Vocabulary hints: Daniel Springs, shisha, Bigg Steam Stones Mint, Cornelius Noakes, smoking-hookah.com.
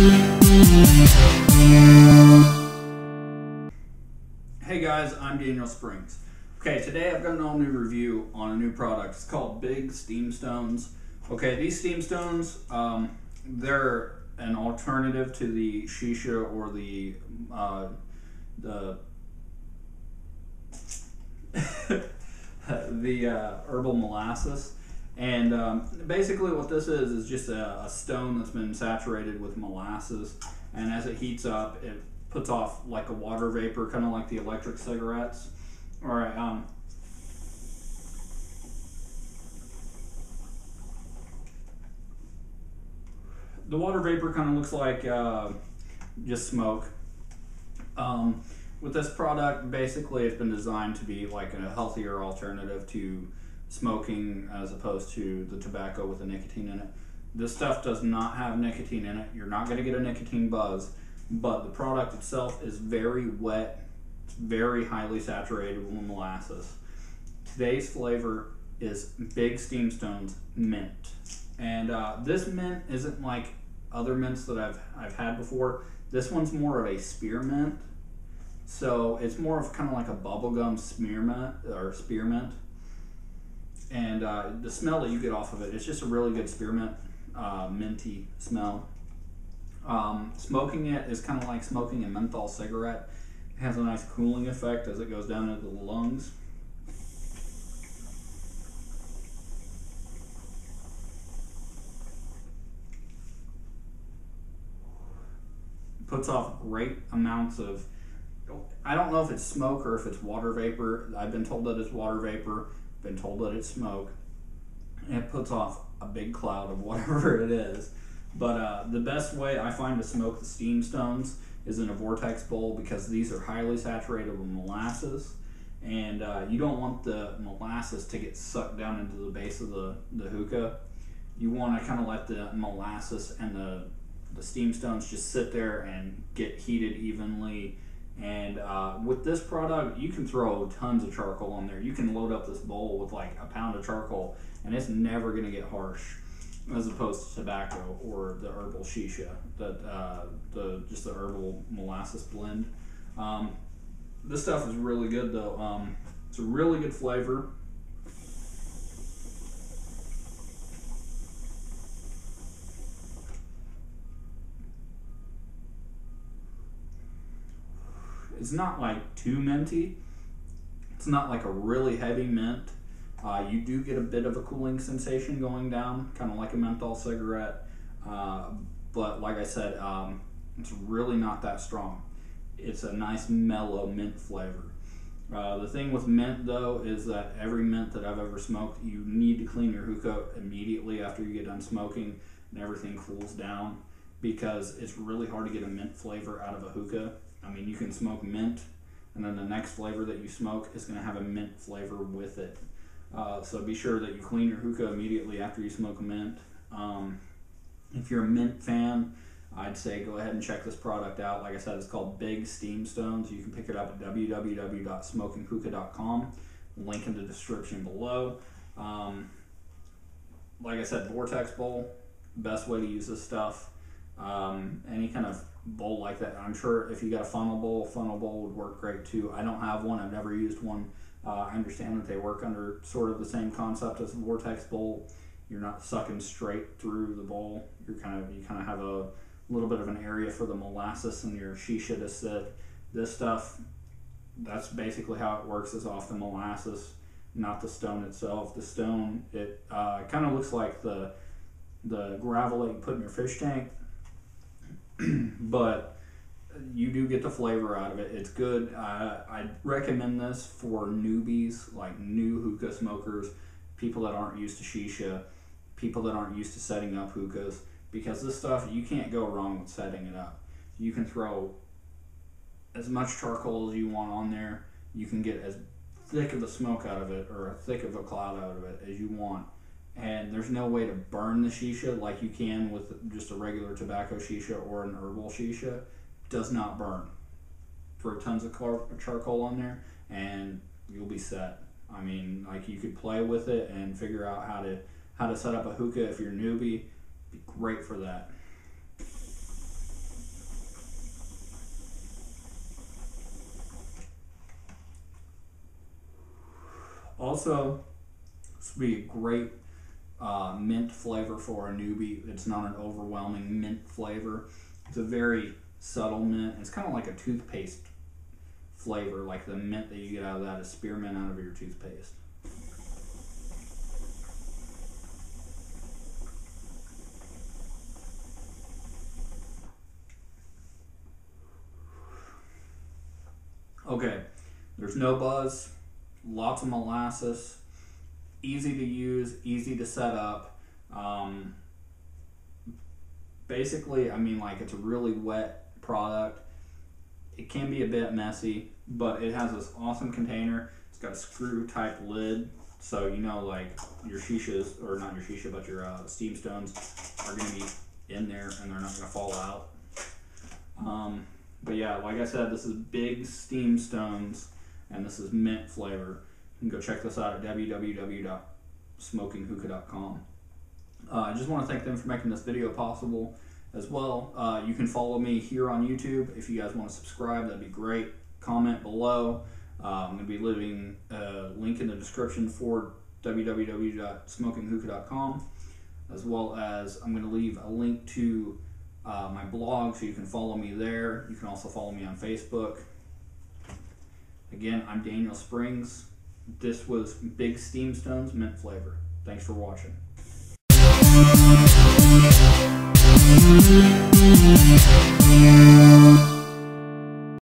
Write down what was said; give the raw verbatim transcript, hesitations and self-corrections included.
Hey guys, I'm Daniel Springs. Okay, today I've got an all new review on a new product. It's called Bigg Steam Stones. Okay, these steam stones, um, they're an alternative to the shisha or the uh, the the uh, herbal molasses. And um, basically what this is is just a, a stone that's been saturated with molasses, and as it heats up it puts off like a water vapor, kind of like the electric cigarettes. All right, um, the water vapor kind of looks like uh, just smoke. Um, with this product, basically it's been designed to be like a healthier alternative to smoking as opposed to the tobacco with the nicotine in it. This stuff does not have nicotine in it. You're not going to get a nicotine buzz, but the product itself is very wet. It's very highly saturated with molasses. Today's flavor is Bigg Steam Stones Mint, and uh, this mint isn't like other mints that I've I've had before. This one's more of a spearmint, so it's more of kind of like a bubblegum spearmint or spearmint. And uh, the smell that you get off of it, it's just a really good spearmint, uh, minty smell. Um, smoking it is kind of like smoking a menthol cigarette. It has a nice cooling effect as it goes down into the lungs. Puts off great amounts of, I don't know if it's smoke or if it's water vapor. I've been told that it's water vapor. Been told that it's smoke, and it puts off a big cloud of whatever it is. But uh, the best way I find to smoke the steam stones is in a vortex bowl, because these are highly saturated with molasses, and uh, you don't want the molasses to get sucked down into the base of the, the hookah. You want to kind of let the molasses and the, the steam stones just sit there and get heated evenly. And uh, with this product, you can throw tons of charcoal on there. You can load up this bowl with like a pound of charcoal, and it's never going to get harsh, as opposed to tobacco or the herbal shisha, that uh, the just the herbal molasses blend. Um, this stuff is really good though. Um, it's a really good flavor. It's not like too minty. It's not like a really heavy mint. Uh, you do get a bit of a cooling sensation going down, kind of like a menthol cigarette. Uh, but like I said, um, it's really not that strong. It's a nice mellow mint flavor. Uh, the thing with mint though is that every mint that I've ever smoked, you need to clean your hookah immediately after you get done smoking and everything cools down, because it's really hard to get a mint flavor out of a hookah. I mean, you can smoke mint, and then the next flavor that you smoke is going to have a mint flavor with it. Uh, so be sure that you clean your hookah immediately after you smoke mint. Um, if you're a mint fan, I'd say go ahead and check this product out. Like I said, it's called Bigg Steam Stones. You can pick it up at w w w dot smoking hookah dot com. Link in the description below. Um, like I said, vortex bowl, best way to use this stuff. Um, any kind of bowl like that. I'm sure if you got a funnel bowl, funnel bowl would work great too. I don't have one. I've never used one. Uh, I understand that they work under sort of the same concept as a vortex bowl. You're not sucking straight through the bowl. You're kind of you kind of have a little bit of an area for the molasses and your shisha to sit. This stuff, that's basically how it works, is off the molasses, not the stone itself. The stone, it uh, kind of looks like the the gravel that you put in your fish tank. But you do get the flavor out of it. It's good. Uh, I'd recommend this for newbies, like new hookah smokers, people that aren't used to shisha, people that aren't used to setting up hookahs, because this stuff, you can't go wrong with setting it up. You can throw as much charcoal as you want on there. You can get as thick of a smoke out of it, or as thick of a cloud out of it as you want. And there's no way to burn the shisha like you can with just a regular tobacco shisha or an herbal shisha. It does not burn. Throw tons of char charcoal on there and you'll be set. I mean, like, you could play with it and figure out how to how to set up a hookah if you're a newbie. It'd be great for that. Also, this would be a great uh, mint flavor for a newbie. It's not an overwhelming mint flavor. It's a very subtle mint. It's kind of like a toothpaste flavor, like the mint that you get out of that, a spearmint out of your toothpaste. Okay, there's no buzz, lots of molasses, easy to use, easy to set up. Um, basically, I mean, like, it's a really wet product. It can be a bit messy, but it has this awesome container. It's got a screw type lid, so you know, like, your shishas, or not your shisha, but your uh, steam stones are gonna be in there and they're not gonna fall out. Um, But yeah, like I said, this is Bigg Steam Stones, and this is mint flavor. You can go check this out at w w w dot smoking hookah dot com. Uh, I just want to thank them for making this video possible as well. Uh, you can follow me here on YouTube. If you guys want to subscribe, that'd be great. Comment below. Uh, I'm going to be leaving a link in the description for w w w dot smoking hookah dot com, as well as I'm going to leave a link to Uh, my blog, so you can follow me there. You can also follow me on Facebook. Again, I'm Daniel Springs. This was Bigg Steam Stones Mint Flavor. Thanks for watching.